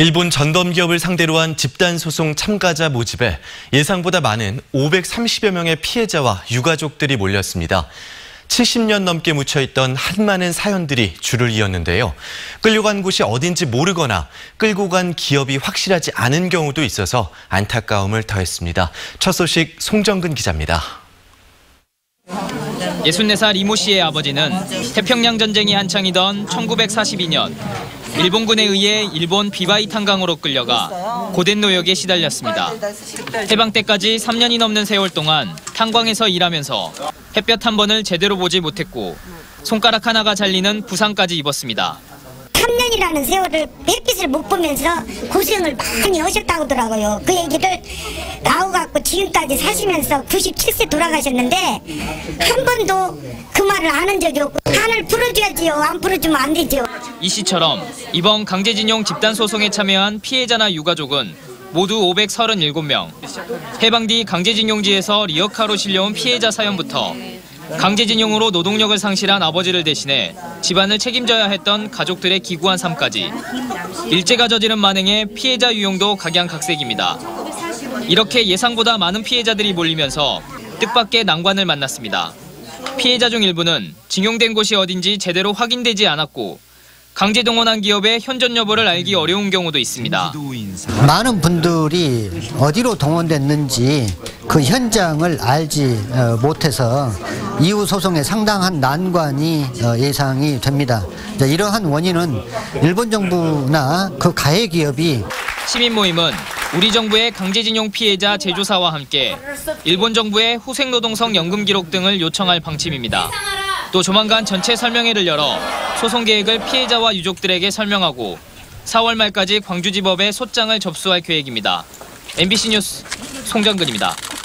일본 전범기업을 상대로 한 집단소송 참가자 모집에 예상보다 많은 530여 명의 피해자와 유가족들이 몰렸습니다. 70년 넘게 묻혀있던 한많은 사연들이 줄을 이었는데요. 끌려간 곳이 어딘지 모르거나 끌고 간 기업이 확실하지 않은 경우도 있어서 안타까움을 더했습니다. 첫 소식 송정근 기자입니다. 64살 이모 씨의 아버지는 태평양 전쟁이 한창이던 1942년 일본군에 의해 일본 비바이 탄강으로 끌려가 고된 노역에 시달렸습니다. 해방 때까지 3년이 넘는 세월 동안 탄광에서 일하면서 햇볕 한 번을 제대로 보지 못했고 손가락 하나가 잘리는 부상까지 입었습니다. 3년이라는 세월을 햇빛을 못 보면서 고생을 많이 하셨다고 하더라고요. 그 얘기를 나와갖고 지금까지 사시면서 97세 돌아가셨는데 한 번도 그 말을 안 한 적이 없고 한을 풀어줘야지요. 안 풀어주면 안 되죠. 이 씨처럼 이번 강제징용 집단소송에 참여한 피해자나 유가족은 모두 537명. 해방 뒤 강제징용지에서 리어카로 실려온 피해자 사연부터 강제징용으로 노동력을 상실한 아버지를 대신해 집안을 책임져야 했던 가족들의 기구한 삶까지, 일제가 저지른 만행에 피해자 유형도 각양각색입니다. 이렇게 예상보다 많은 피해자들이 몰리면서 뜻밖의 난관을 만났습니다. 피해자 중 일부는 징용된 곳이 어딘지 제대로 확인되지 않았고 강제 동원한 기업의 현존 여부를 알기 어려운 경우도 있습니다. 많은 분들이 어디로 동원됐는지 그 현장을 알지 못해서 이후 소송에 상당한 난관이 예상이 됩니다. 이러한 원인은 일본 정부나 그 가해 기업이. 시민 모임은 우리 정부의 강제징용 피해자 재조사와 함께 일본 정부의 후생노동성 연금 기록 등을 요청할 방침입니다. 또 조만간 전체 설명회를 열어 소송 계획을 피해자와 유족들에게 설명하고 4월 말까지 광주지법에 소장을 접수할 계획입니다. MBC 뉴스 송정근입니다.